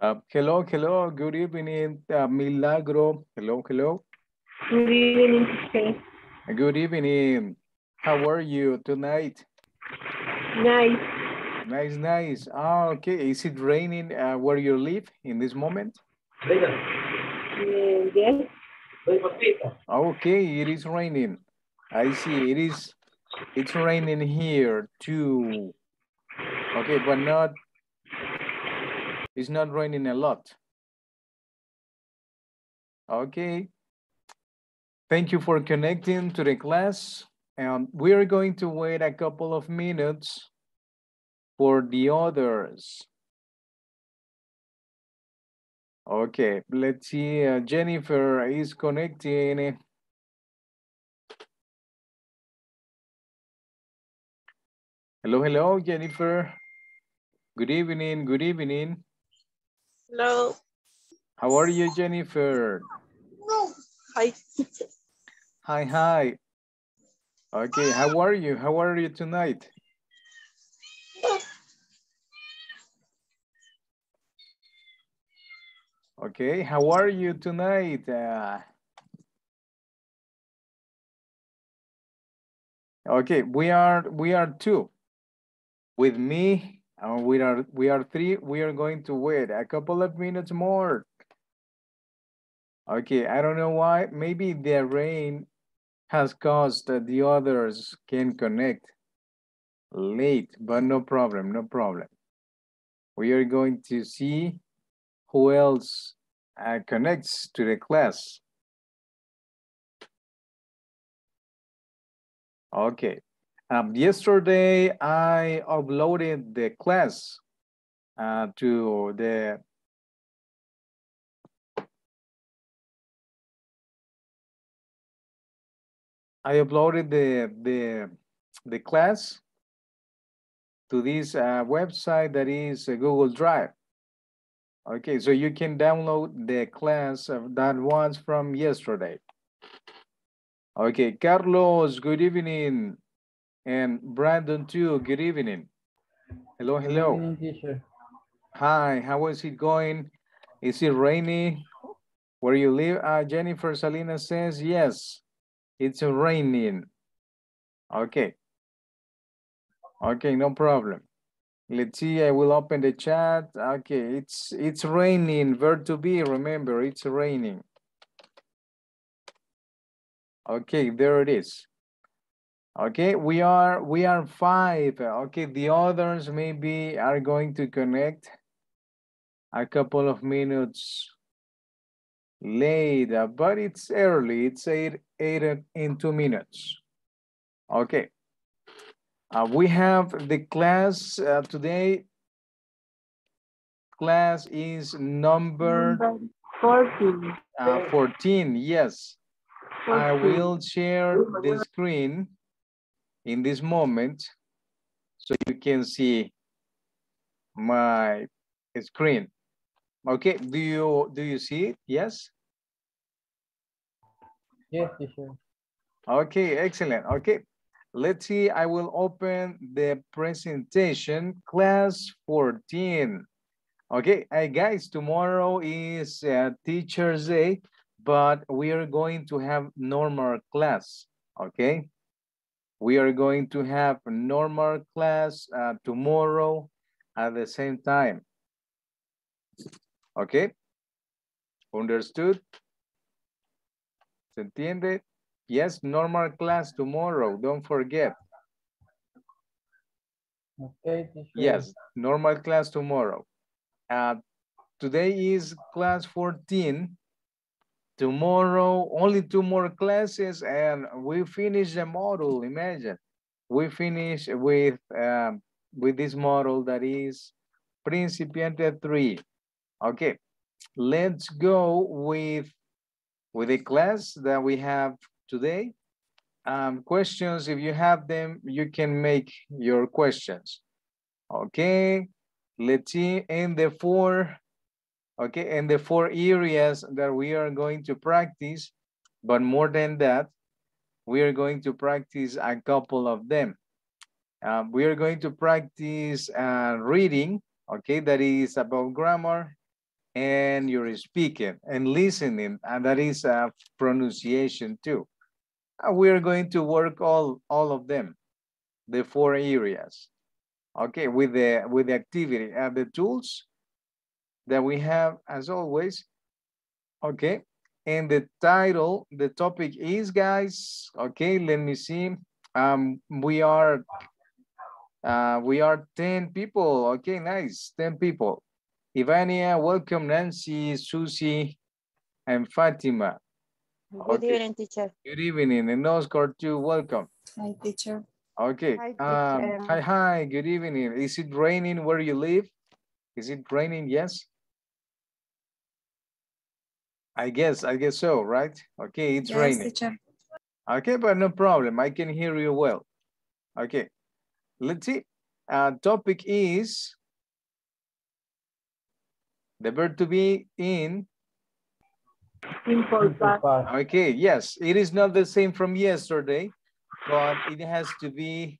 Hello, hello, good evening, Milagro. Hello, hello. Good evening. Good evening. How are you tonight? Nice. Nice, nice. Oh, okay. Is it raining where you live in this moment? Yes. Okay, it is raining. I see. It's raining here too. Okay, but not. It's not raining a lot. Okay. Thank you for connecting to the class. We are going to wait a couple of minutes for the others. Okay, let's see. Jennifer is connecting. Hello, hello, Jennifer. Good evening, good evening. Hello. How are you, Jennifer? Hi. Hi, hi. Okay, how are you? How are you tonight? Okay, how are you tonight? Okay, we are two. With me, we are three. We are going to wait a couple of minutes more. Okay, I don't know why. Maybe the rain has caused that the others can connect late, but no problem, no problem. We are going to see who else connects to the class. Okay, yesterday I uploaded the class to the I uploaded the class to this website that is Google Drive. Okay, so you can download the class that was from yesterday. Okay, Carlos, good evening. And Brandon too, good evening. Hello, hello. Good evening, teacher. Hi, how is it going? Is it rainy where you live? Jennifer Salina says yes. It's raining. Okay. Okay, no problem. Let's see, I will open the chat. Okay, it's raining, verb to be, remember, it's raining. Okay, there it is. Okay, we are five. Okay, the others maybe are going to connect a couple of minutes later, but it's early. It's 8 in 2 minutes. Okay. We have the class today. Class is number 14. 14, yes. 14. I will share the screen in this moment so you can see my screen. Okay, do you see it? Yes? Yes, sure. Okay, excellent. Okay, let's see. I will open the presentation, class 14. Okay, hey guys, tomorrow is Teacher's Day, but we are going to have normal class, okay? We are going to have normal class tomorrow at the same time. Okay, understood? ¿Se entiende? Yes, normal class tomorrow, don't forget. Okay. Yes, normal class tomorrow. Today is class 14. Tomorrow, only 2 more classes and we finish the module, imagine. We finish with this module that is Principiante 3. Okay, let's go with the class that we have today. Questions, if you have them, you can make your questions. Okay, let's see, in the four areas that we are going to practice, but more than that, we are going to practice a couple of them. We are going to practice reading, okay, that is about grammar, and you're speaking and listening, and that is a pronunciation too. We are going to work all of them, the four areas. Okay, with the activity and the tools that we have as always. Okay, and the title, the topic is, guys, okay, let me see. We are 10 people. Okay, nice, 10 people. Ivania, welcome, Nancy, Susie, and Fatima. Good evening, teacher. Good evening, and Oscar too, welcome. Hi, teacher. Okay, hi, good evening. Is it raining where you live? Is it raining? Yes? I guess so, right? Okay, it's raining. Teacher. Okay, but no problem, I can hear you well. Okay, let's see. Topic is the verb to be in simple past. Okay, yes, it is not the same from yesterday, but it has to be,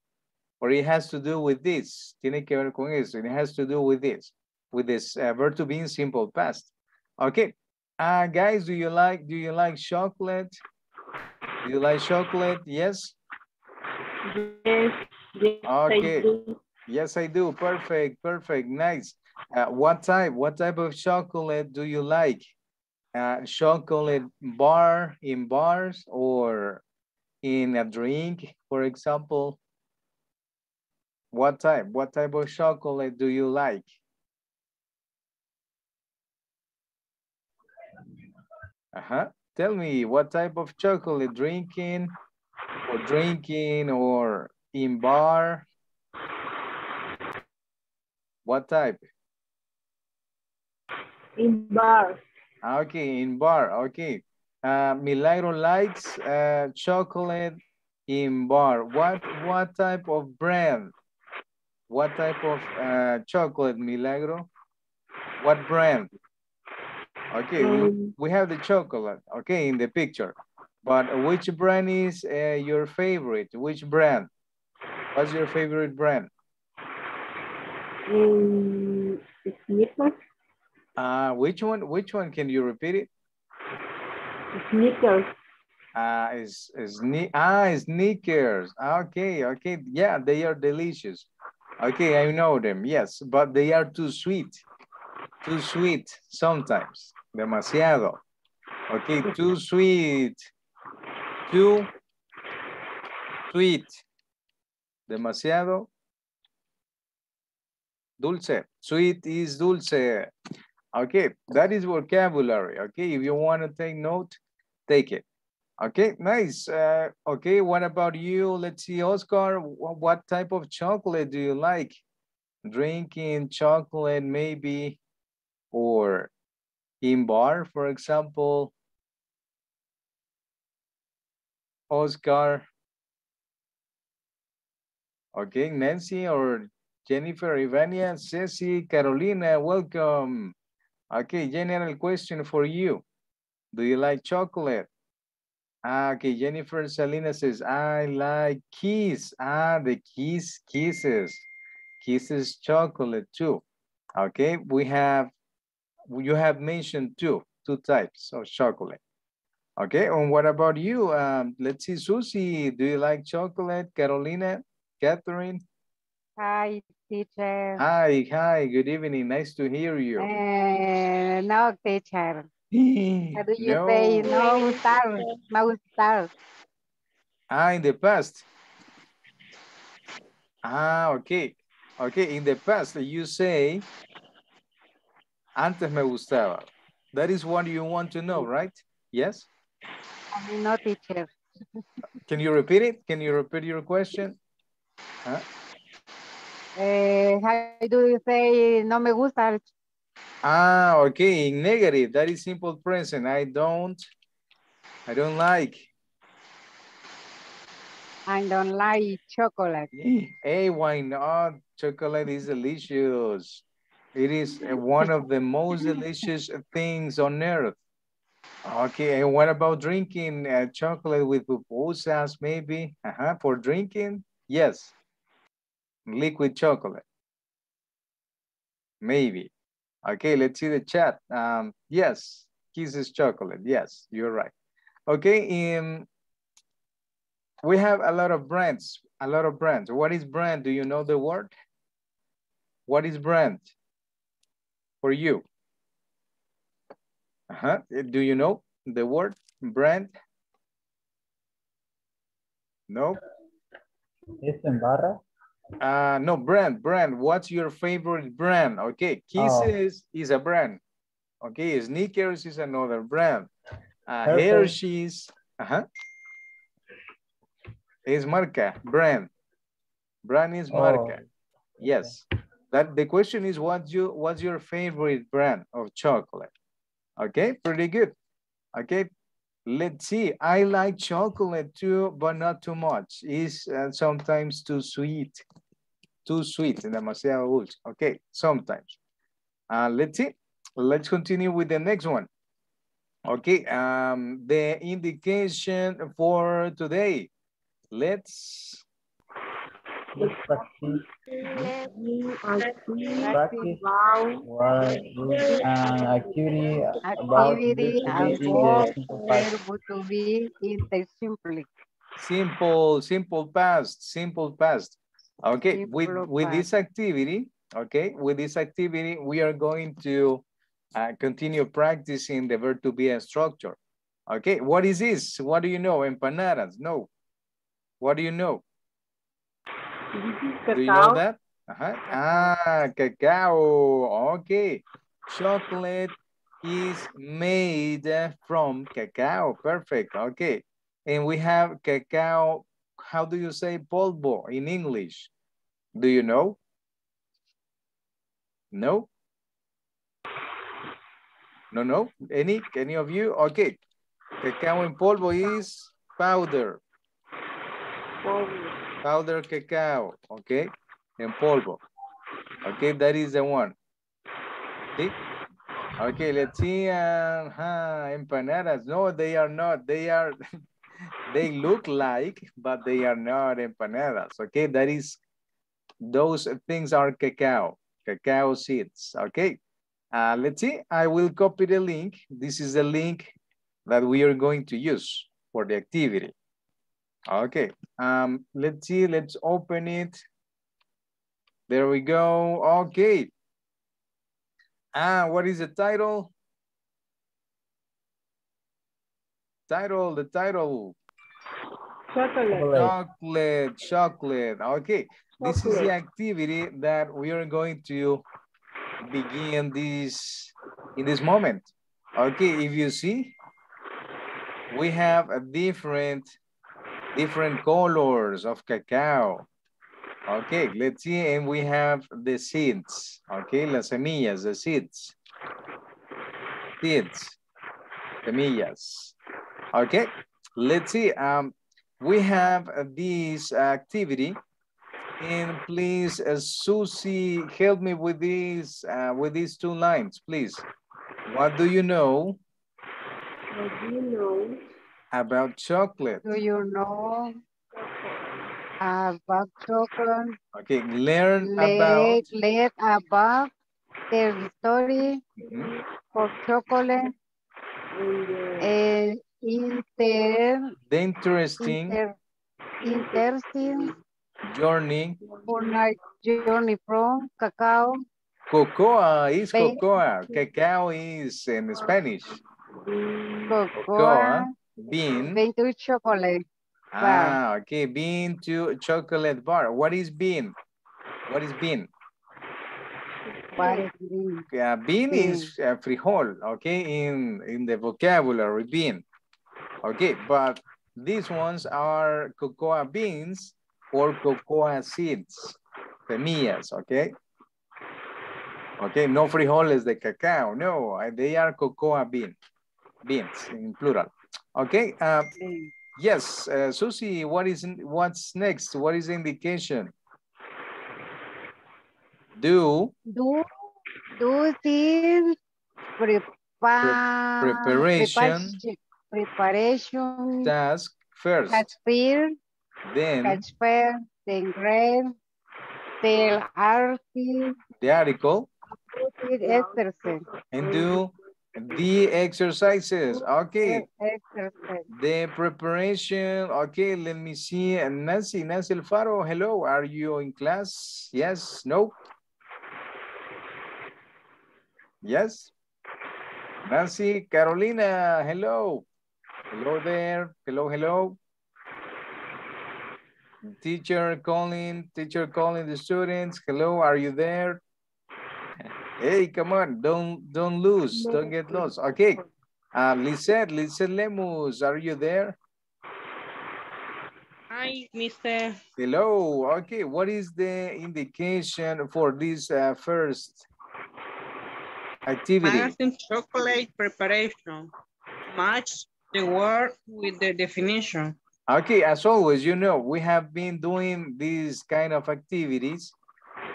or it has to do with this. Tiene que ver con eso. It has to do with this verb to be in simple past. Okay, guys, do you like chocolate? Do you like chocolate? Yes. Yes. Okay. I do. Yes, I do. Perfect. Nice. What type of chocolate do you like? Chocolate bar in bars or in a drink, for example? What type of chocolate do you like? Tell me what type of chocolate, drinking or in bar? What type? In bar. Okay, in bar, okay. Milagro likes chocolate in bar. What type of brand? What type of chocolate, Milagro? What brand? Okay, we have the chocolate, okay, in the picture. But which brand is your favorite? Which brand? What's your favorite brand? Snickers. Which one? Can you repeat it? Snickers. Snickers. Okay. Yeah, they are delicious. Okay, I know them, yes, but they are too sweet. Too sweet sometimes. Demasiado. Okay, too sweet. Too sweet. Demasiado. Dulce. Sweet is dulce. Okay, that is vocabulary. Okay, if you want to take note, take it. Okay, nice. Okay, what about you? Let's see, Oscar, what type of chocolate do you like? Drinking chocolate, maybe, or in bar, for example. Oscar. Okay, Nancy or Jennifer, Ivania, Ceci, Carolina, welcome. Okay, general question for you. Do you like chocolate? Okay, Jennifer Salina says, I like kiss. Kisses. Kisses chocolate too. Okay, you have mentioned two types of chocolate. Okay, and what about you? Let's see, Susie, do you like chocolate? Carolina, Catherine? Hi, teacher. Hi, good evening. Nice to hear you. No, teacher. How do you say no star? In the past. Okay. Okay, in the past, you say, antes me gustaba. That is what you want to know, right? Yes? No, teacher. Can you repeat it? Can you repeat your question? How do you say no me gusta? Okay, in negative, that is simple present. I don't like chocolate. Hey, why not? Chocolate is delicious. It is one of the most delicious things on earth. Okay, and what about drinking chocolate with pupusas, maybe? For drinking? Yes. Liquid chocolate, maybe. Okay, let's see the chat. Yes, kisses chocolate. Yes, you're right. Okay, we have a lot of brands, a lot of brands. What is brand? Do you know the word? What is brand for you? Do you know the word brand? No? It's in barra. No, brand. What's your favorite brand? Okay, kisses is a brand. Okay, Snickers is another brand. Hershey's, is marca, brand. Brand is marca. Yes. That the question is what's your favorite brand of chocolate? Okay, pretty good. Okay, let's see. I like chocolate too, but not too much. It's sometimes too sweet. Too sweet and demasiado dulce. Okay, sometimes. Let's see. Let's continue with the next one. Okay, the indication for today. Let's practice. Simple past. Okay, with this activity, we are going to continue practicing the verb to be structure. Okay, what is this? What do you know? Empanadas? No. What do you know? Do you know that? Cacao. Okay. Chocolate is made from cacao. Perfect. Okay. And we have cacao. How do you say polvo in English? Do you know? No? No? Any of you? Okay. Cacao in polvo is powder. Powder cacao, okay, and polvo. Okay, that is the one. See? Okay, let's see. Empanadas. No, they are not. They look like, but they are not empanadas. Okay, that is, those things are cacao, cacao seeds. Okay, let's see. I will copy the link. This is the link that we are going to use for the activity. Okay, let's see, let's open it. There we go, okay. What is the title? The title. Chocolate, okay. Chocolate. This is the activity that we are going to begin in this moment. Okay, if you see, we have a different colors of cacao. Okay, let's see, and we have the seeds. Okay, las semillas, the seeds. Semillas. Okay, let's see. We have this activity, and please, Susie, help me with these two lines, please. What do you know? About chocolate. Do you know about chocolate? Okay, learn about the story of chocolate. The interesting journey. Journey from cacao. Cocoa is cocoa. Cacao is in Spanish. Cocoa. Bean to chocolate bar. Okay, bean to chocolate bar. What is bean? Bean is frijol, okay, in the vocabulary, bean. Okay, but these ones are cocoa beans or cocoa seeds, semillas, okay? Okay, no frijoles de cacao, no, they are cocoa beans in plural. Okay, yes, Susie, what's next? What is the indication? Do this preparation task first. Then read the article. And do the exercises. Okay. The preparation. Okay, let me see. And Nancy Alfaro, hello. Are you in class? Yes? No? Yes? Nancy, Carolina, hello. Hello there. Hello, hello. Teacher calling the students. Hello, are you there? Hey, come on, don't lose, don't get lost. Okay, Lizette Lemus, are you there? Hi, mister. Hello, okay, what is the indication for this first activity? Mayan chocolate preparation. Match the word with the definition. Okay, as always, you know, we have been doing these kind of activities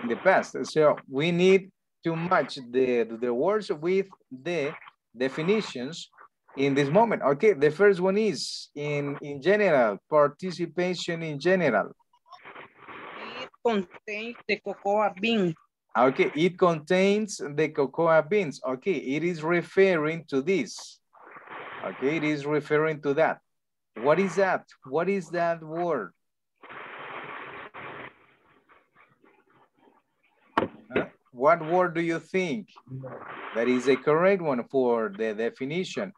in the past. So we need to match the words with the definitions in this moment. Okay, the first one is in general, participation in general. It contains the cocoa beans. Okay, it contains the cocoa beans. Okay, it is referring to this. Okay, it is referring to that. What is that? What is that word? What word do you think that is a correct one for the definition?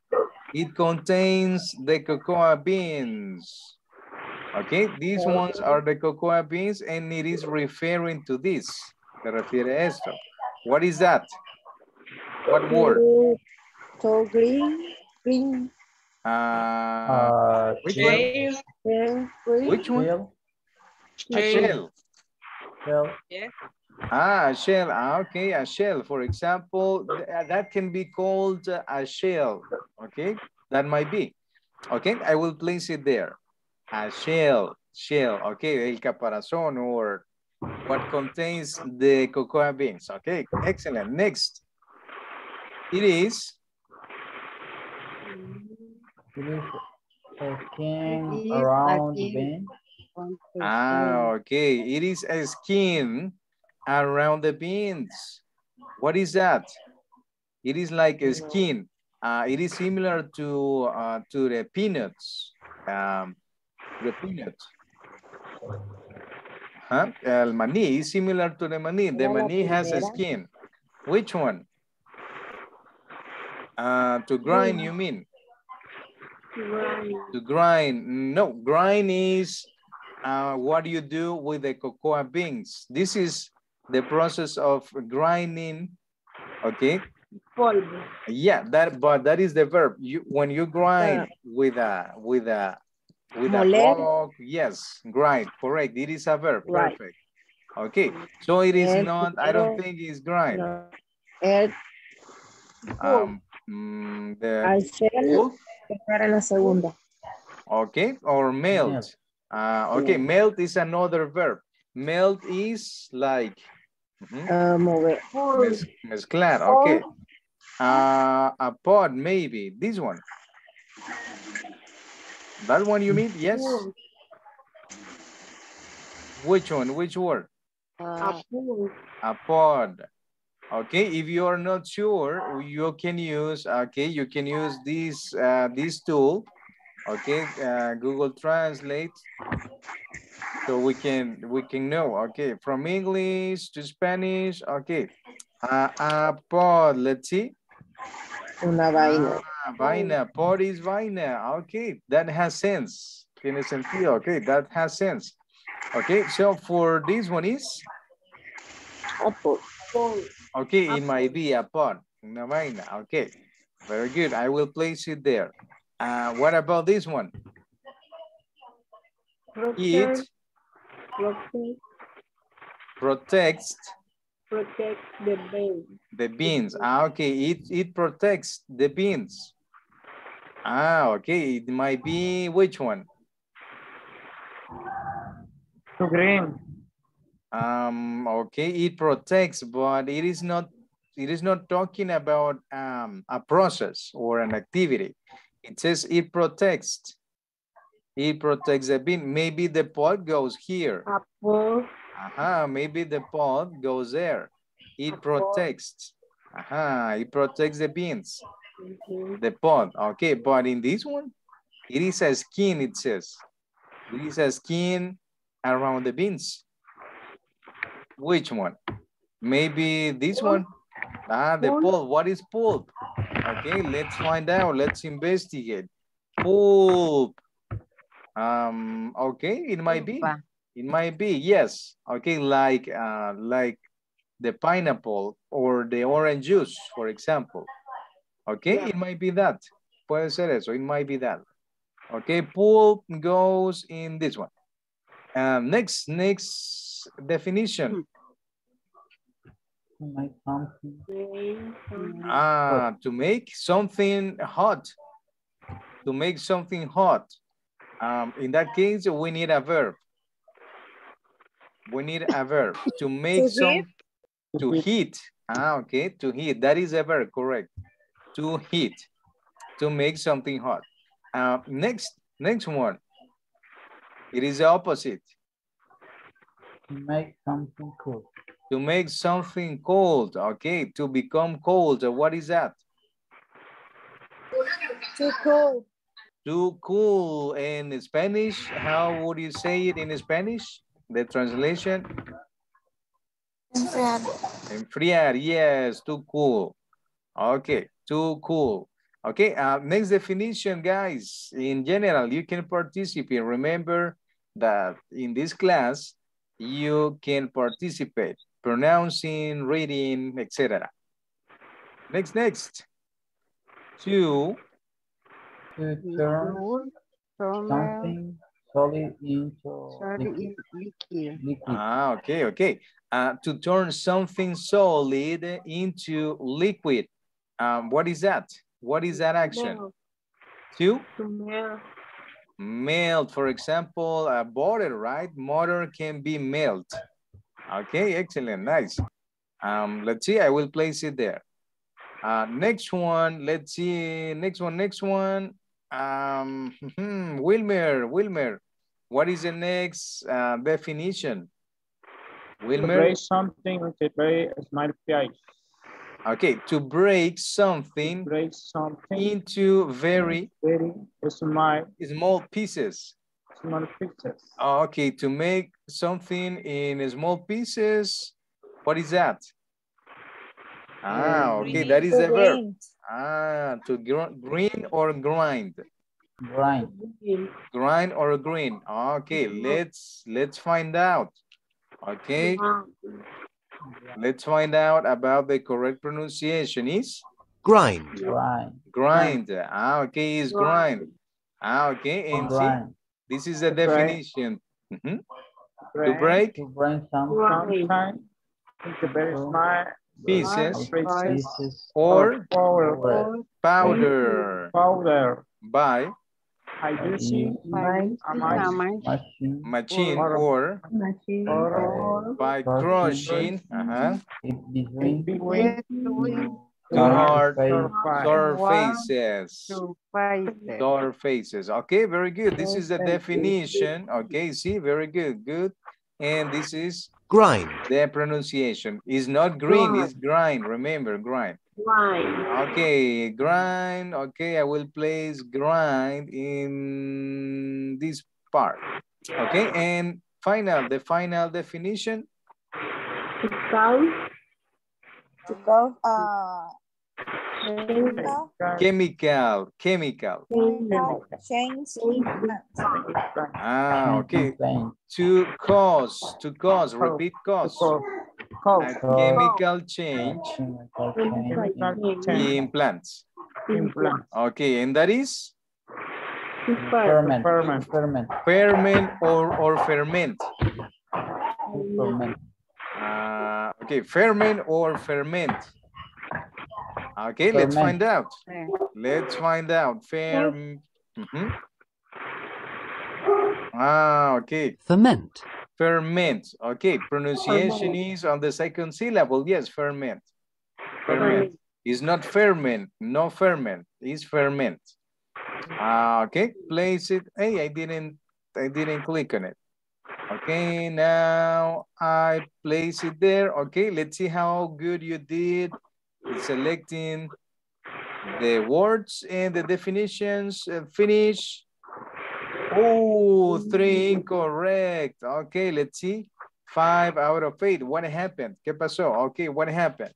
It contains the cocoa beans. Okay, these ones are the cocoa beans and it is referring to this. Se refiere a esto. What is that? What word? So green. Which one? Shell. Shell. Yeah. Ah, a shell. Ah, okay, a shell. For example, that can be called a shell. Okay, that might be. Okay, I will place it there. A shell. Okay, el caparazón or what contains the cocoa beans. Okay, excellent. Next, it is. Skin around the bean. Ah, okay. It is a skin around the beans. What is that? It is like a skin. It is similar to the peanuts. The peanut. Huh? El maní is similar to the maní. The maní has a skin. Which one? To grind, you mean? To grind. No, grind is what you do with the cocoa beans. This is the process of grinding. Okay. Yeah, that is the verb. When you grind with a log, yes, grind. Correct. It is a verb. Right. Perfect. Okay. So it is not. I don't think it's grind. Okay, or melt. Okay, melt is another verb. Melt is like mezclar. Okay, a pot maybe. This one. That one you mean? Yes. Which one? Which word? A pod. Okay, if you are not sure, you can use, this this tool, okay, Google Translate, so we can know, okay, from English to Spanish, okay, a pod, let's see. Una vaina. Vaina, pod is vaina, okay, that has sense, tiene sentido, okay, that has sense. Okay, so for this one is? Apple. Okay, it might be a pot. Una vaina. Okay, very good. I will place it there. What about this one? Protects the beans. The beans. Ah, okay, it protects the beans. Ah, okay, it might be which one? To green. Okay, it protects, but it is not talking about a process or an activity. It says it protects the bean. Maybe the pod goes here. Maybe the pod goes there. It protects. It protects the beans, the pod. Okay, but in this one, it is a skin, it says. It is a skin around the beans. Which one? Maybe this one? The pulp. What is pulp? Okay, let's find out. Let's investigate. Pulp. Okay, it might be. It might be, yes. Okay, like the pineapple or the orange juice, for example. Okay, it might be that. Puede ser eso. It might be that. Okay, pulp goes in this one. Next definition. To make something hot. To make something hot. In that case, we need a verb. We need a verb to make some, to heat. Okay, to heat. That is a verb, correct. To heat, to make something hot. Next one. It is the opposite. To make something cold. To make something cold, okay. To become cold, what is that? Too cold. Too cool. In Spanish, how would you say it in Spanish? The translation? Enfriar. Enfriar, yes, too cool. Okay, too cool. Okay, next definition, guys. In general, you can participate. Remember that in this class, you can participate. Pronouncing, reading, etc. Next. To turn something solid into liquid. Okay. To turn something solid into liquid. What is that? What is that action? Melt. To melt. Melt, for example, a butter, right? Butter can be melt. Okay, excellent, nice. Let's see, I will place it there. Next one, let's see, next one. Wilmer, what is the next definition? Wilmer? To break something with a very small piece. Okay, to break something, into very small pieces. Okay, to make something in small pieces. What is that? Okay, that is the verb. To green or grind. Grind or green. Okay, let's find out. Okay, let's find out about the correct pronunciation is grind. Grind. Okay, is grind. Okay, and see. This is the definition. To break something into very small pieces or powder by using a machine or by crushing between surfaces. Okay, very good. This is the definition. Okay, see, very good. Good. And this is grind. The pronunciation is not green, it's grind. Remember, grind. Okay, grind. Okay, I will place grind in this part. Okay, and the final definition. Chemical. Okay. To cause. Repeat cause. Chemical change in plants. Okay, and that is ferment or ferment. Okay, ferment or ferment. Okay, let's find out. Okay. Ferment. Okay, pronunciation is on the second syllable. Yes, ferment. Ferment. It's not ferment. No ferment. It's ferment. Okay, place it. Hey, I didn't click on it. Okay, now I place it there. Okay, let's see how good you did selecting the words and the definitions. Finish. Oh, 3 incorrect. Okay, let's see. 5 out of 8. What happened? ¿Qué pasó? Okay, what happened?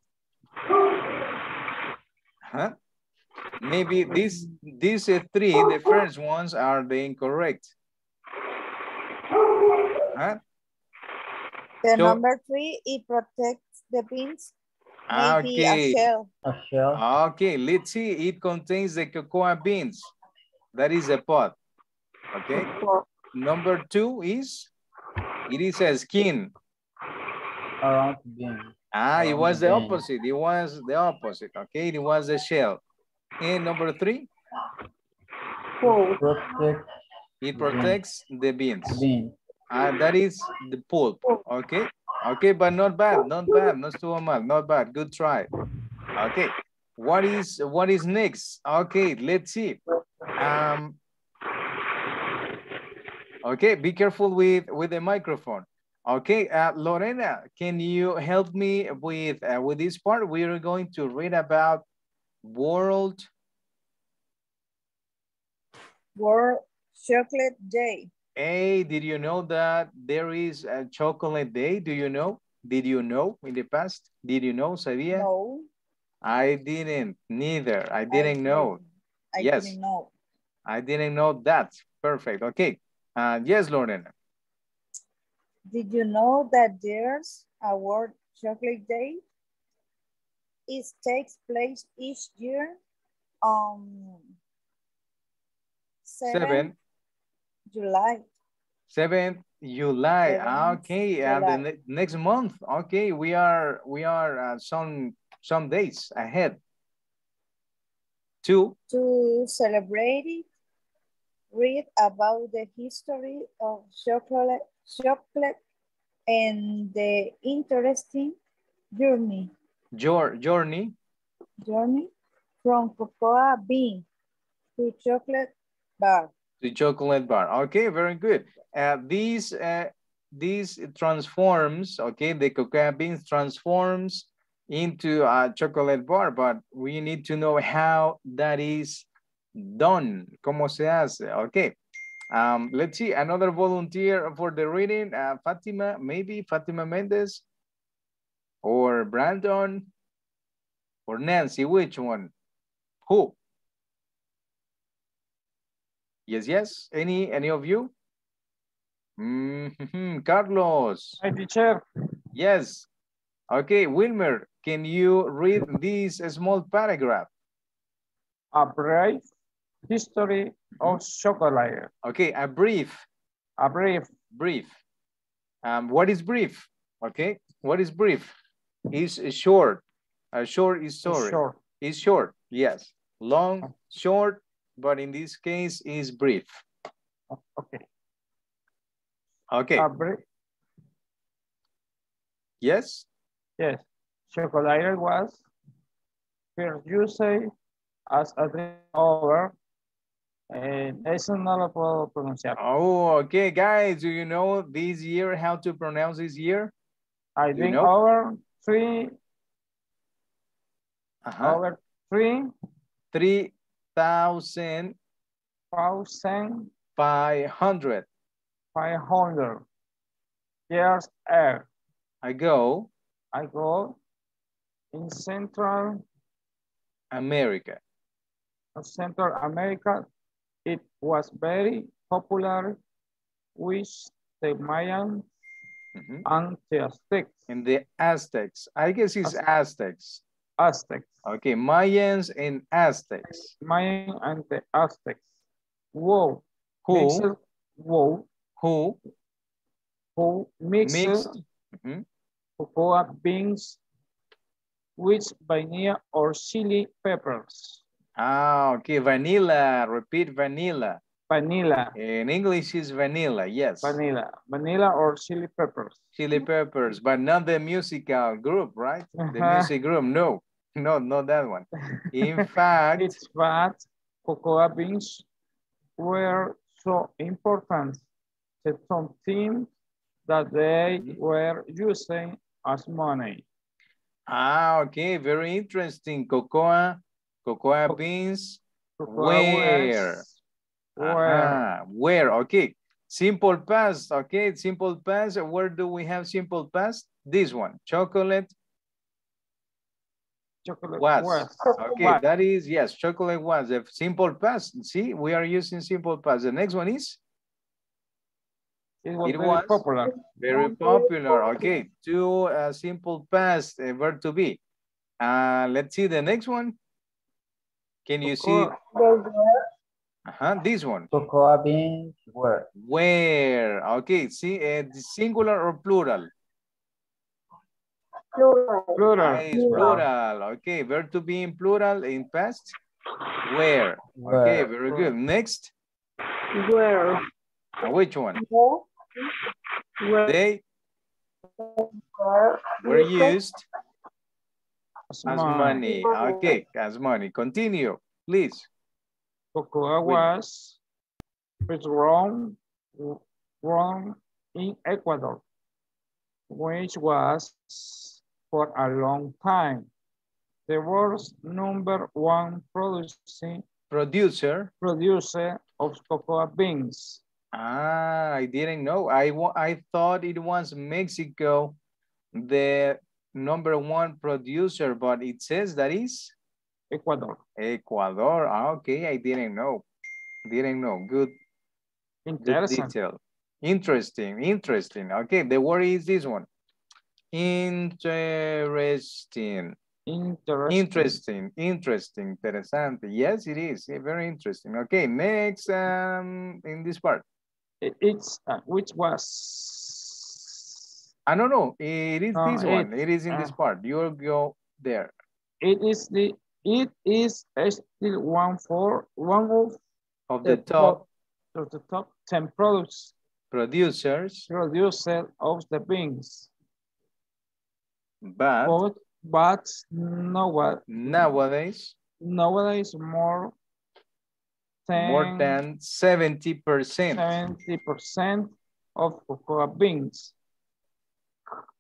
Huh? Maybe these 3, the first ones, are the incorrect. Huh? The so, number 3, it protects the beans. Maybe okay. A shell. A shell. Okay, let's see. It contains the cocoa beans. That is a pod. Okay. Number 2 is it is a skin. Around bean. Ah, it was the opposite. It was the opposite. Okay, it was a shell. And number 3? Pulp. It protects the beans. That is the pulp. Okay. Okay, but not bad. Not bad. Not too much. Not bad. Good try. Okay. What is next? Okay, let's see. Okay, be careful with the microphone. Okay, Lorena, can you help me with this part? We are going to read about World Chocolate Day. Hey, did you know that there is a chocolate day? Do you know? Did you know in the past? Did you know, Sabia? No. I didn't, neither. I didn't know. Yes. Didn't know. I didn't know that. Perfect. Okay. Yes, Lorena. Did you know that there's a World Chocolate Day? It takes place each year on 7th July. 7th July. Okay, July. And the next month. Okay, we are some days ahead. To celebrate it. Read about the history of chocolate and the interesting journey. Journey from cocoa bean to chocolate bar. The chocolate bar. Okay, very good. These transforms. Okay, the cocoa beans transforms into a chocolate bar, but we need to know how that is done. ¿Cómo se hace? Okay. Let's see. Another volunteer for the reading. Fatima, maybe Fatima Mendes, or Brandon, or Nancy. Which one? Who? Yes, yes. Any of you? Carlos. Hi, teacher. Yes. Okay, Wilmer. Can you read this small paragraph? A brief history of chocolate. Okay, a brief. Brief. What is brief? Okay, what is brief? Is short. A short is story. Is short. Yes. Long, short, but in this case is brief. Okay. Okay. A brief. Yes. Yes. Chocolate was first used as a drink over. It's not pronunciation. Oh, okay, guys. Do you know this year how to pronounce this year? I drink over 3. Over 3. 3,500. 500 years ago. In Central America. Central America, it was very popular with the Mayan and the Aztecs. And the Aztecs. I guess it's Aztecs. Okay, Mayans and Aztecs. Mayan and the Aztecs. Whoa. Who mixed cocoa beans with vanilla or chili peppers. Ah, okay, vanilla, repeat vanilla. Vanilla. In English is vanilla, yes. Vanilla, or chili peppers. Chili peppers, but not the musical group, right? The music group, no, not that one. In fact, it's bad. Cocoa beans were so important to something that they were using as money. Ah, okay, very interesting. Cocoa beans. Cocoa where? Okay. Simple past. Okay, simple past. Where do we have simple past? This one. Chocolate. Chocolate was. Okay, was. That is, yes, chocolate was. The simple past. See, we are using simple past. The next one is? It was popular. Very popular. Okay, two simple past, verb to be. Let's see the next one. Can you see? This one. Cocoa beans were. Where? Okay, see, singular or plural? Plural. Plural. Nice, plural. Okay, verb to be in plural in past. Where? Okay, very good. Next. Where? Which one? Where. They were used as money. Okay, as money. Continue, please. Cocoa was grown in Ecuador, which was for a long time the world's #1 producer of cocoa beans. Ah, I didn't know. I thought it was Mexico, the #1 producer, but it says that is Ecuador. Ecuador. Okay, I didn't know. Good. Interesting. Good detail. Interesting. Okay, the word is this one. Interesting. Interesante. Yes, it is. Very interesting. Okay, next in this part. It's which was? I don't know. It is this one. It is in this part. You'll go there. It is still one of the top 10 producers of the beans. But nowadays more than 70% of cocoa beans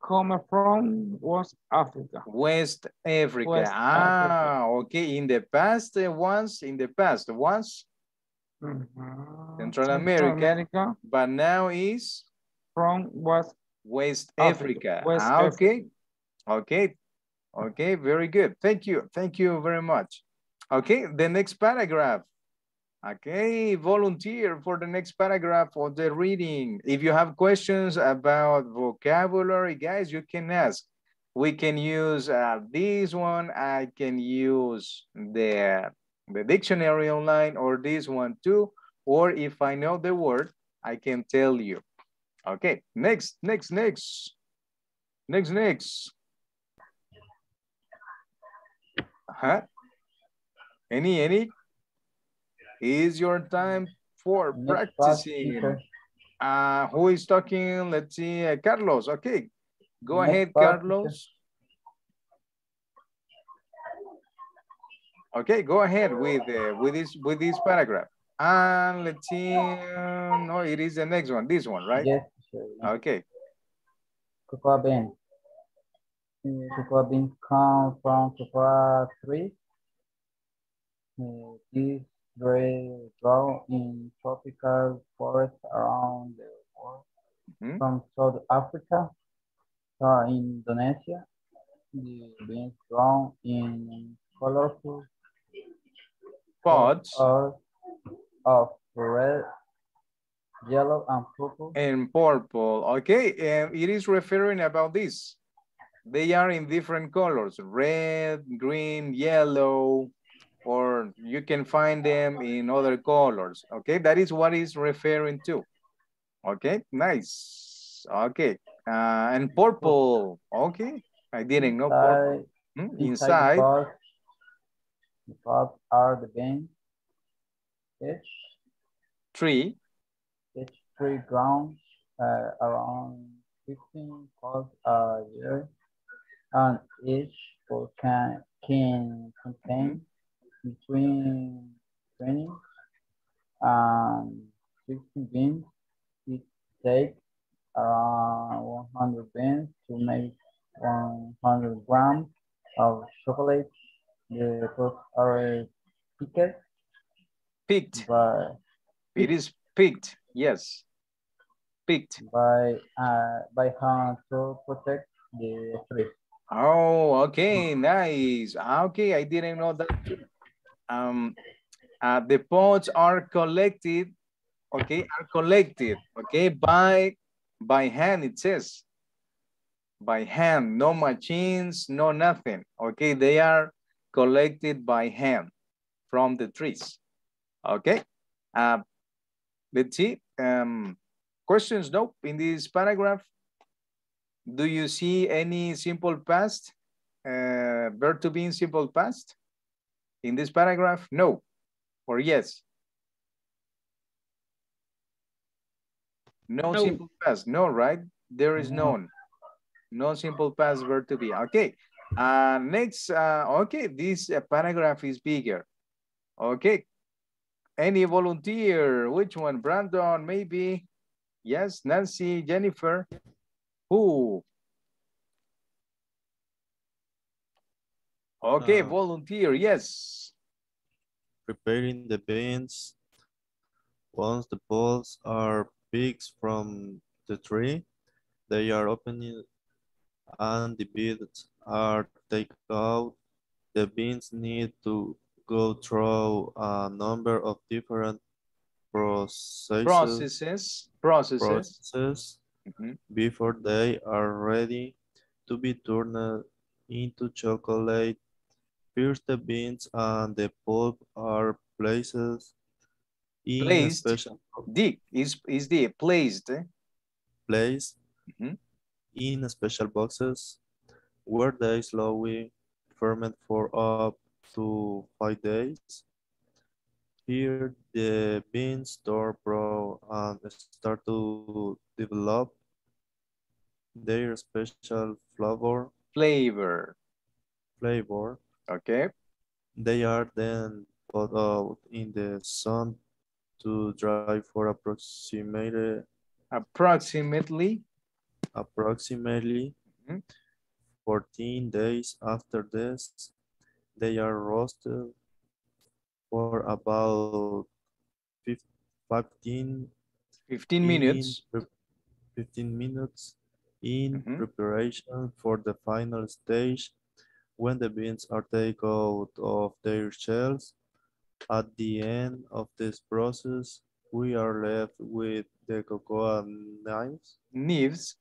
come from West Africa. Okay. In the past, Central America, but now is from West Africa. Okay. Okay, very good. Thank you very much. Okay, the next paragraph. Okay, volunteer for the next paragraph of the reading. If you have questions about vocabulary, guys, you can ask. We can use this one. I can use the dictionary online or this one too. Or if I know the word, I can tell you. Okay, next. Any? Is your time for practicing? Who is talking? Let's see, Carlos. Okay, go ahead, Carlos. Okay, go ahead with this paragraph. And let's see. No, it is the next one. This one, right? Yes. Okay. Cocoa beans come from cocoa trees. These grow in tropical forests around the world, from South Africa to Indonesia. The beans grown in colorful pods of red, yellow, and purple. Okay, it is referring about this. They are in different colors, red, green, yellow, or you can find them in other colors. Okay, that is what it's referring to. Okay, nice. Okay, and purple. Okay, I didn't know purple. Inside. The pods are the beans. Each tree ground around 15 pods a year, and each pod can contain between 20 and 60 beans. It takes around 100 beans to make 100 grams of chocolate. The fruits are picked. Picked. It is picked, yes. Picked. By hand to protect the tree. Oh, okay, nice. Okay, I didn't know that. The pods are collected, okay, by hand, it says. By hand, no machines, no nothing. Okay, they are collected by hand from the trees. Okay, let's see. Questions, nope, in this paragraph. Do you see any simple past, verb to be in simple past? In this paragraph, no, or yes? No, no simple past, no, right? There is none. No simple past verb to be, okay. Next, okay, this paragraph is bigger. Okay, any volunteer? Which one? Brandon, maybe? Yes, Nancy, Jennifer? Who? Okay, volunteer, yes. Preparing the beans. Once the balls are picked from the tree, they are opened and the beans are taken out. The beans need to go through a number of different processes. Mm-hmm. Before they are ready to be turned into chocolate. First, the beans and the pulp are placed in a special box. Placed mm-hmm. in special boxes where they slowly ferment for up to 5 days. Here, the beans store grow and start to develop their special flavor. Okay. They are then put out in the sun to dry for approximately 14 days. After this, they are roasted for about 15 minutes in preparation for the final stage when the beans are taken out of their shells. At the end of this process, we are left with the cocoa knives,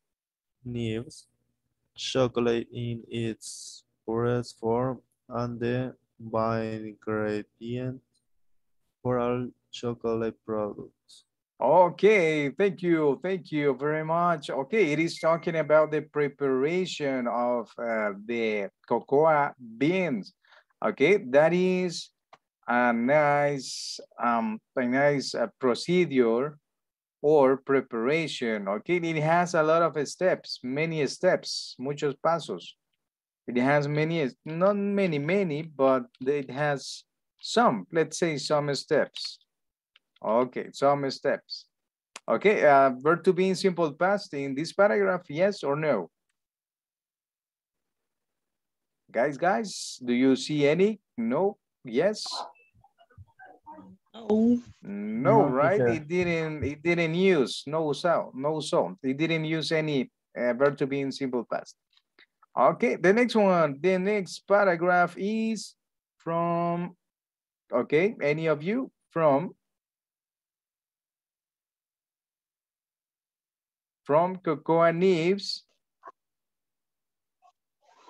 chocolate in its purest form, and the binding ingredient for all chocolate products. Okay, thank you very much. Okay, it is talking about the preparation of the cocoa beans. Okay, that is a nice procedure or preparation. Okay, it has a lot of steps, many steps, muchos pasos. It has many, not many, many, but it has some, let's say some steps. Okay, some steps. Okay, verb to be in simple past in this paragraph, yes or no? Guys, do you see any? No, yes? No. No, right? Okay. It didn't use, no sound. It didn't use any verb to be in simple past. Okay, the next one, the next paragraph is from, okay, any of you from cocoa leaves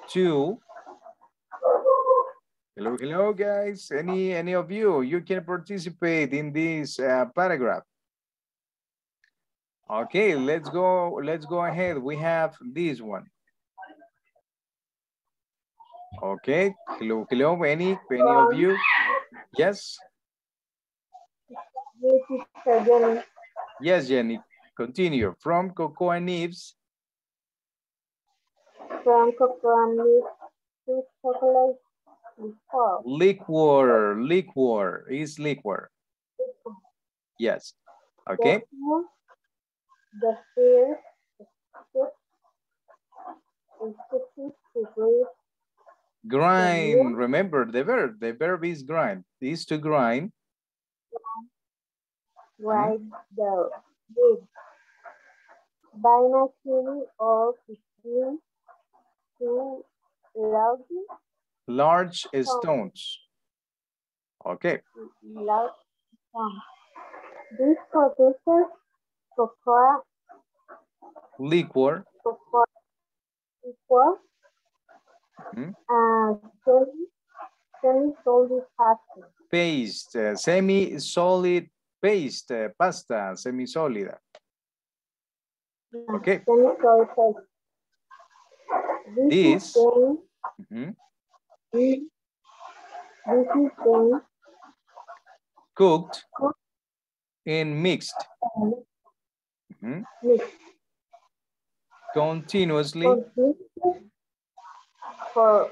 to, hello guys, any of you, you can participate in this paragraph. Okay, let's go ahead, we have this one. Okay, hello, any of you? Yes? Yes, Jenny, continue. From cocoa leaves. From cocoa leaves to chocolate liquor. Liquor is liquor. Yes, okay. The fear is to breathe Grind. Remember the verb. The verb is grind. Is to grind. Right. The with binary or 15 to large stones. Okay. Large stones. This produces cocoa liquor. Semi-solid pasta. Paste. Semi-solid paste. Pasta. Semi-solida. Okay. Semi-solid paste. This. This is cooked and mixed. Mixed. Continuously. For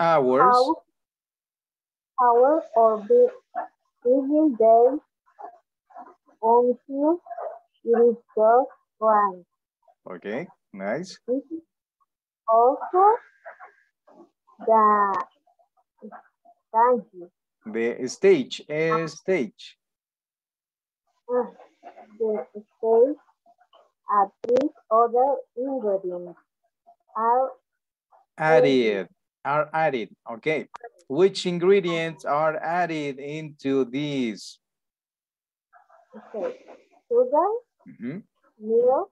hours or even days until it is just grind. Okay, nice. Also, the stage is stage. The stage. At least other ingredients are added. Okay. Which ingredients are added into these? Okay. Sugar, milk,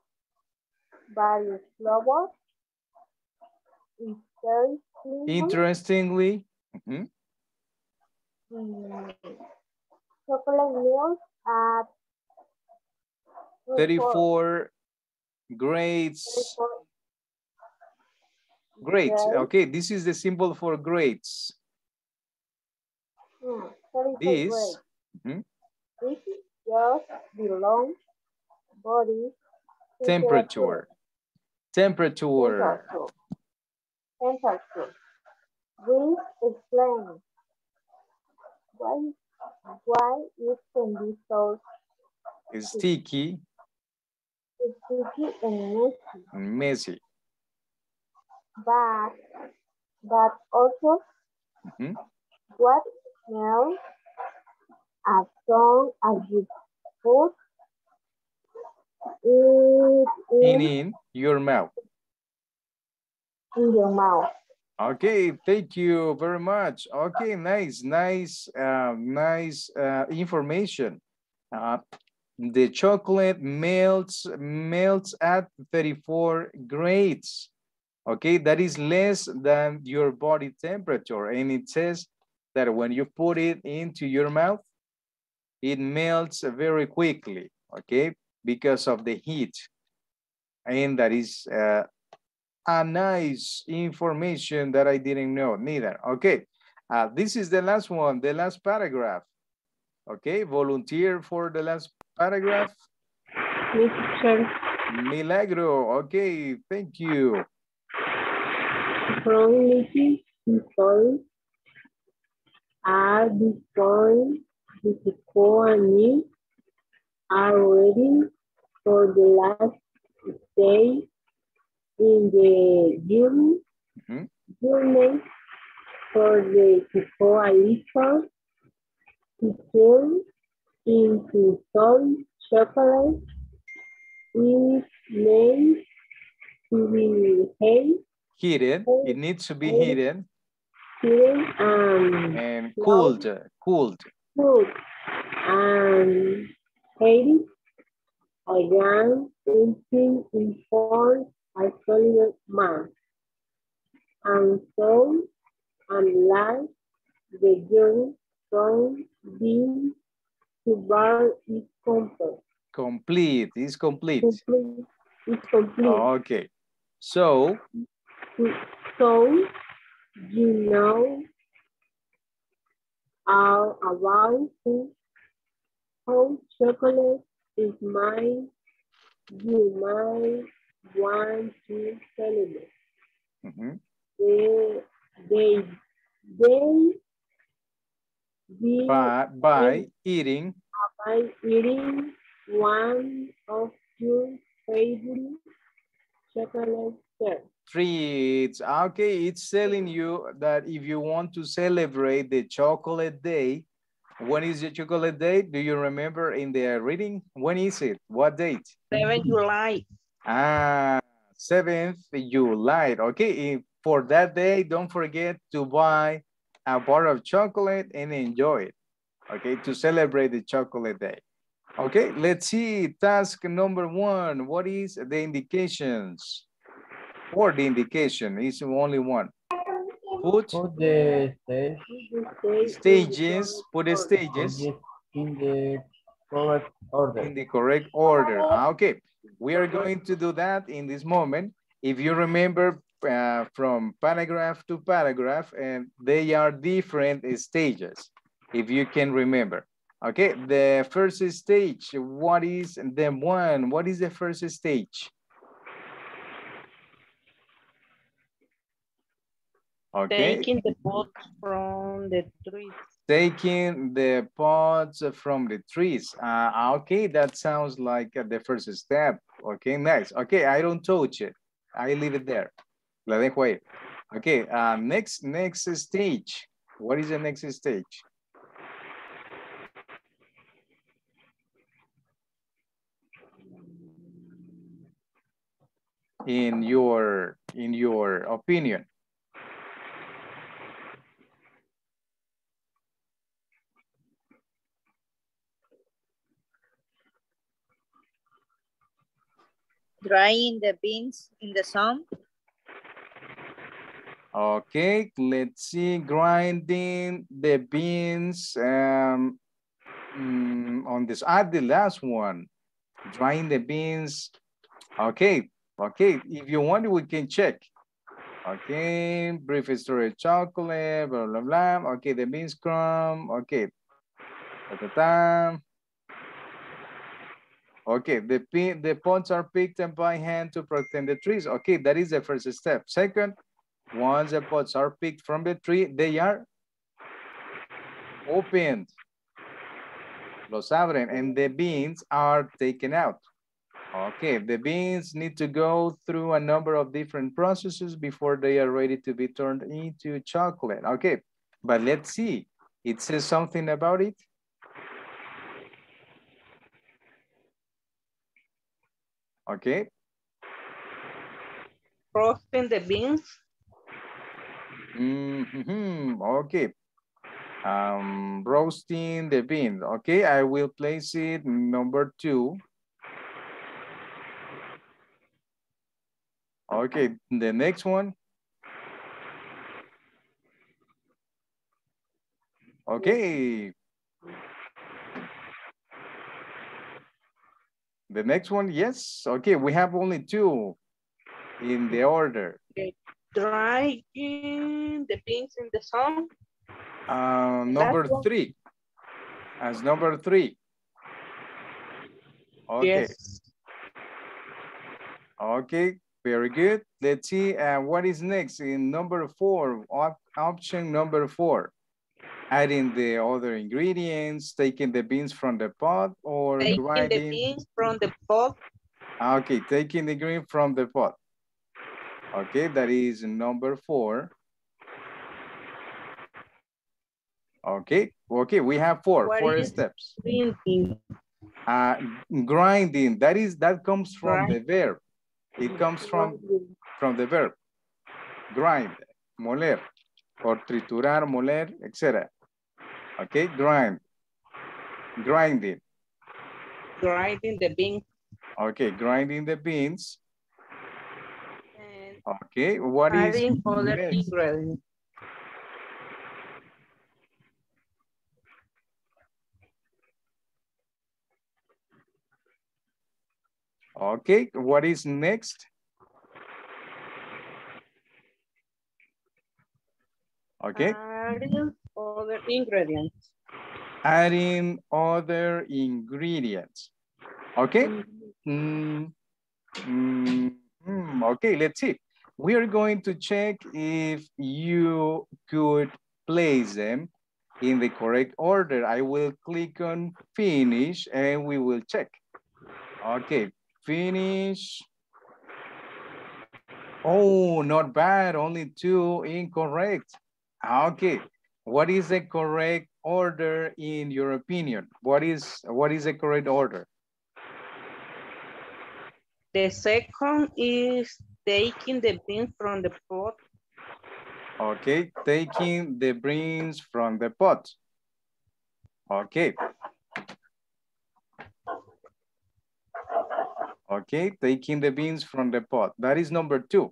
various flowers. Interestingly, chocolate milk at 34. Grades. Okay, this is the symbol for grades. This. This is just below body temperature. We explain why it can be so sticky. And messy. But also, what smells as strong as you put it in your mouth. Okay, thank you very much. Okay, nice information. The chocolate melts at 34 grades. Okay, that is less than your body temperature. And it says that when you put it into your mouth, it melts very quickly, okay, because of the heat. And that is a nice information that I didn't know neither. Okay, this is the last one, the last paragraph. Okay, volunteer for the last paragraph. Milagro, okay, thank you. Promises are before me are waiting for the last day in the journey. For the before little to turn into solid chocolate is made to be heated. It needs to be heated and cooled and heated again until it forms a solid mass. And so, unlike the journey from being to bar is complete. Complete. Oh, okay. So you know all about how chocolate is mine. You might want to celebrate. By eating one of your favorite chocolate treats. Okay, it's telling you that if you want to celebrate the chocolate day, when is the chocolate day? Do you remember in the reading? When is it? What date? 7th July. Ah, 7th July. Okay, for that day, don't forget to buy a bar of chocolate and enjoy it. Okay, to celebrate the chocolate day. Okay, let's see task number 1. What is the indications? For the indication is only one. Put the stages. Put the stages in the correct order. In the correct order. Okay, we are going to do that in this moment. If you remember from paragraph to paragraph, and they are different stages. If you can remember. Okay, the first stage. What is the one? What is the first stage? Okay. Taking the pods from the trees. Taking the pods from the trees. Okay, that sounds like the first step. Okay, next. Okay, I don't touch it. I leave it there. La dejo ahí. Okay, next stage. What is the next stage? In your opinion. Drying the beans in the sun. Okay, let's see. Grinding the beans on this. Add the last one. Drying the beans. Okay, okay. If you want, we can check. Okay, brief history of chocolate, blah, blah, blah. Okay, the beans crumb. Okay. Ta-ta-ta. Okay, the pods are picked up by hand to protect the trees. Okay, that is the first step. Second, once the pods are picked from the tree, they are opened. Los abren, and the beans are taken out. Okay, the beans need to go through a number of different processes before they are ready to be turned into chocolate. Okay, but let's see. It says something about it. Okay. Roasting the beans. Mm-hmm. Okay. Roasting the beans. Okay, I will place it number 2. Okay, the next one. Okay. The next one, yes. Okay, we have only 2 in the order. Okay. Drying the beans in the sun. Number 3. As number 3. Okay. Yes. Okay, very good. Let's see what is next in number 4, option number 4. Adding the other ingredients, taking the beans from the pot, or taking the beans from the pot. Okay, taking the green from the pot. Okay, that is number 4. Okay, okay, we have four steps. Grinding? Grinding. That comes from the verb. It comes from the verb. Grind, moler, or triturar, moler, etc. Okay, grinding. Grinding the beans. Okay, grinding the beans. And okay, what is adding other ingredients? Okay, what is next? Okay. Adding other ingredients. Adding other ingredients. Okay. Okay, let's see. We are going to check if you could place them in the correct order. I will click on finish and we will check. Okay, finish. Oh, not bad. Only two incorrect. Okay. What is the correct order in your opinion? What is the correct order? The second is taking the beans from the pot. Okay, taking the beans from the pot. Okay. Okay, taking the beans from the pot. That is number two.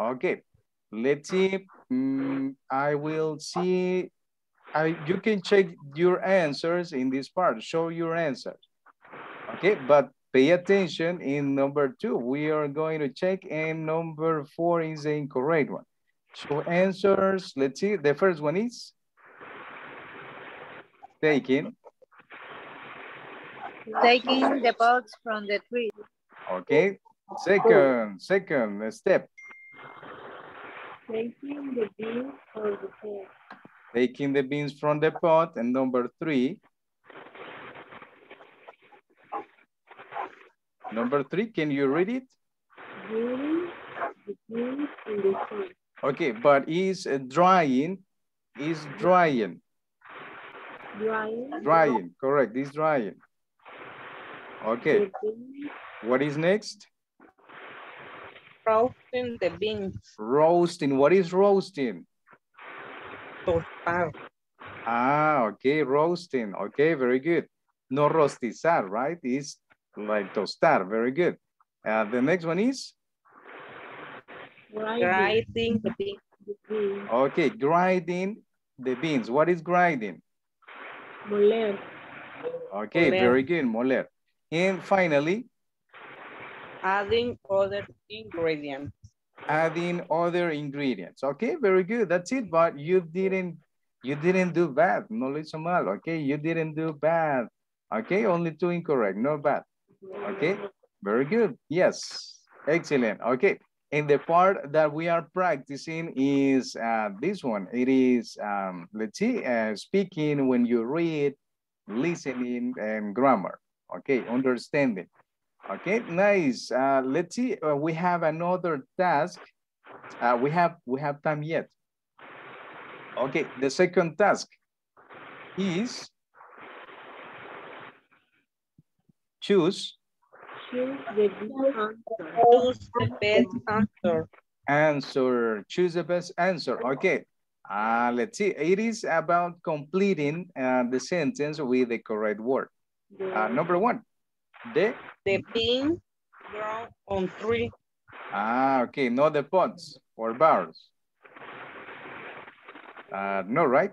Okay, let's see. I will see. You can check your answers in this part. Show your answers. Okay, but pay attention in number two. We are going to check, and number four is the incorrect one. So answers, let's see. The first one is taking. Taking the pots from the tree. Okay, second step. Taking the beans from the pot. Taking the beans from the pot. And number three. Number three, can you read it? Drying the beans in the sun. Okay, but is drying. Drying. Drying, correct, is drying. Okay, what is next? Roasting the beans. Roasting, what is roasting? Tostar. Ah, okay, roasting, okay, very good. No rostizar, right? It's like tostar, very good. The next one is? Grinding the beans. Okay, grinding the beans. What is grinding? Moler. Okay, moler. Very good, moler. And finally? Adding other ingredients. Adding other ingredients. Okay, very good. That's it, but you didn't do bad. No le hizo mal. Okay, you didn't do bad. Okay, only two incorrect, not bad. Okay, very good. Yes, excellent. Okay, and the part that we are practicing is this one. It is, let's see, speaking when you read, listening, and grammar. Okay, understanding. Okay, nice. Let's see. We have another task. We have time yet. Okay, the second task is choose the best answer. Okay. Let's see. It is about completing the sentence with the correct word. Number one, the beans grown on tree. Okay, not the pots or bars. No, right?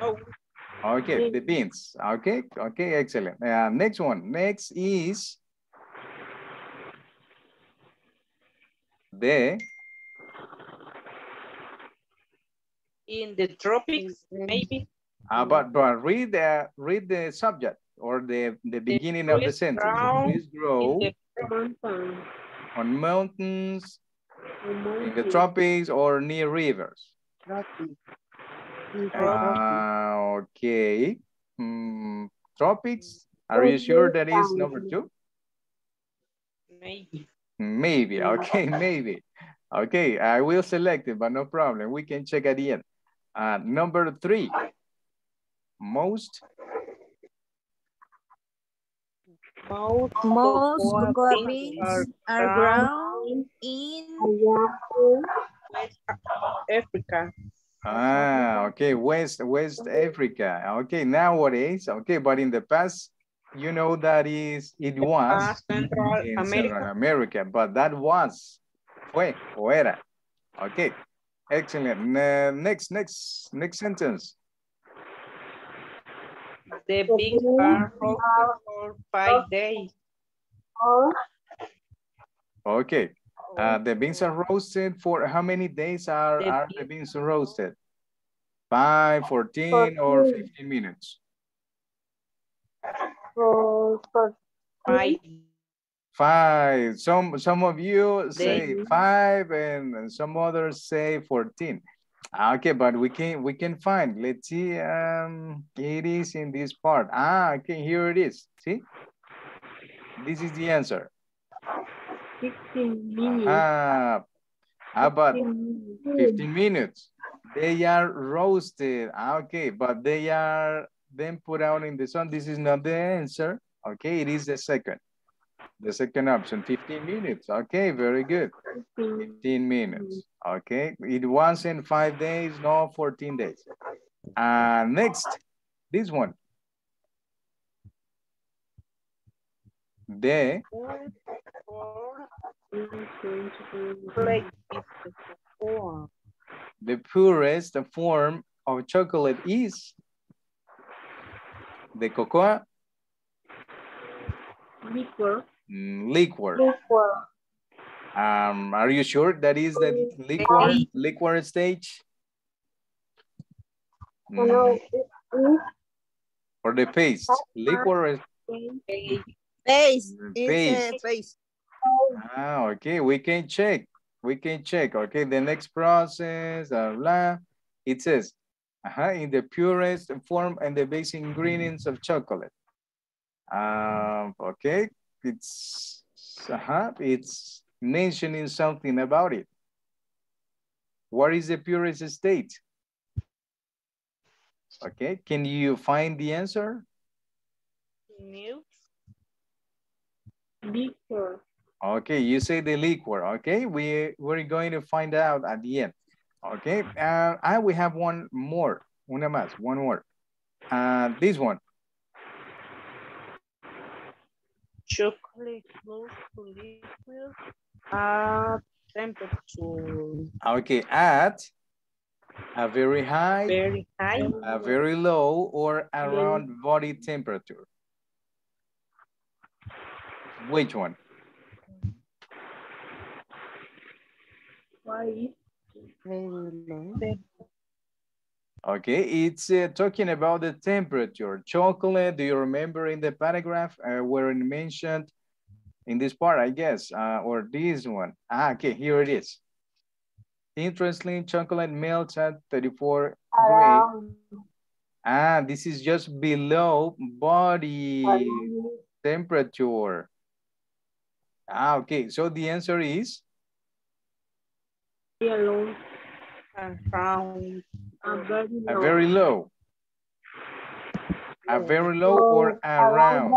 No. Okay, the beans. Okay, excellent. Next one. Next is the in the tropics, maybe. But read the subject or the beginning of the sentence. Please grow on mountains, in the tropics, or near rivers. Okay. Tropics. Are you sure that is number two? Maybe. Maybe. Okay, maybe. Okay, I will select it, but no problem. We can check at the end. Number three. Most beans are grown in West Africa. Okay, West Africa. Okay, nowadays. Okay, but in the past, you know that it was Central America, but that was fue o era. Okay, excellent. Next sentence. The beans are roasted for 5 days. Okay. The beans are roasted for how many days are the beans roasted? 5, 14, or 15 minutes? 5. 5. Some of you say 5 and some others say 14. Okay, but we can find. Let's see. It is in this part. Okay, here it is. See? This is the answer. 15 minutes. About 15 minutes. They are roasted. Okay, but they are then put out in the sun. This is not the answer. Okay, it is the second. The second option, 15 minutes. Okay, very good. 15 minutes. Okay, it was in 5 days, no, 14 days. Next, this one. They the purest form of chocolate is the cocoa liquor. Are you sure that is the liquor stage? No. Or the paste. Liquor paste. Paste. Ah, okay, we can check. We can check. Okay, the next process, blah, blah. It says, in the purest form and the basic ingredients of chocolate. Okay, it's mentioning something about it. What is the purest state? Okay, can you find the answer? Milk. Liquor. Okay, you say the liquor. Okay, we're going to find out at the end. Okay, we have one more. Una más, one more. This one. Chocolate goes to liquid at temperature. Okay, at a very high, a very low, or around body temperature. Which one? Okay, it's talking about the temperature. Chocolate, do you remember in the paragraph where it mentioned in this part, I guess, or this one? Ah, okay, here it is. Interestingly, chocolate melts at 34 degrees. Ah, this is just below body temperature. Ah, okay, so the answer is? Yellow and brown. A very low. A very low or around.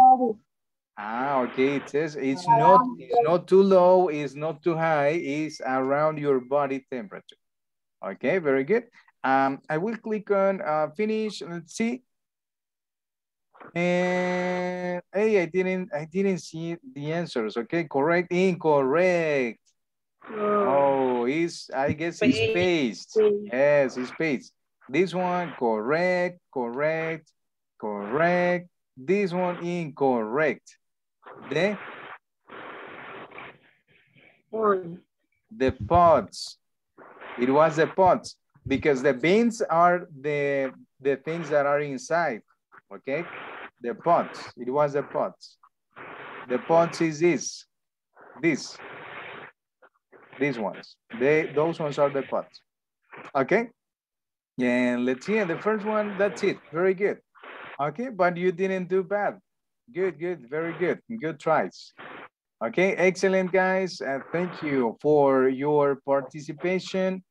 Ah, okay. It says it's not too low, it's not too high, it's around your body temperature. Okay, very good. I will click on finish. Let's see. And hey, I didn't see the answers. Okay, correct, incorrect. Oh, I guess it's paste. Yes, it's paste. This one, correct, correct, correct. This one, incorrect. The pods. It was the pods because the beans are the things that are inside, okay? The pods, it was the pods. The pods is this. These ones, those ones are the pods. Okay, and let's see, the first one, that's it, very good. Okay, but you didn't do bad. Good, good, very good, good tries. Okay, excellent guys, thank you for your participation.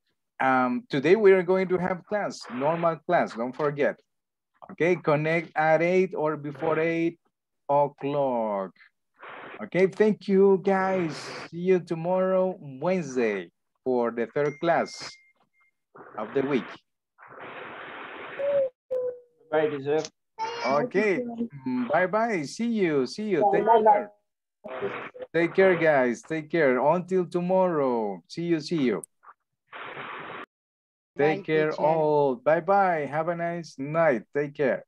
Today we are going to have class, normal class, don't forget. Okay, connect at 8 or before 8 o'clock. Okay, thank you guys. See you tomorrow, Wednesday, for the third class of the week. Bye, teacher. Okay, bye-bye. See you. Take care. Take care, guys. Take care. Until tomorrow. See you. Take care all. Bye-bye. Have a nice night. Take care.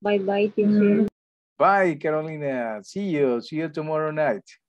Bye-bye, teacher. Bye, Carolina. See you tomorrow night.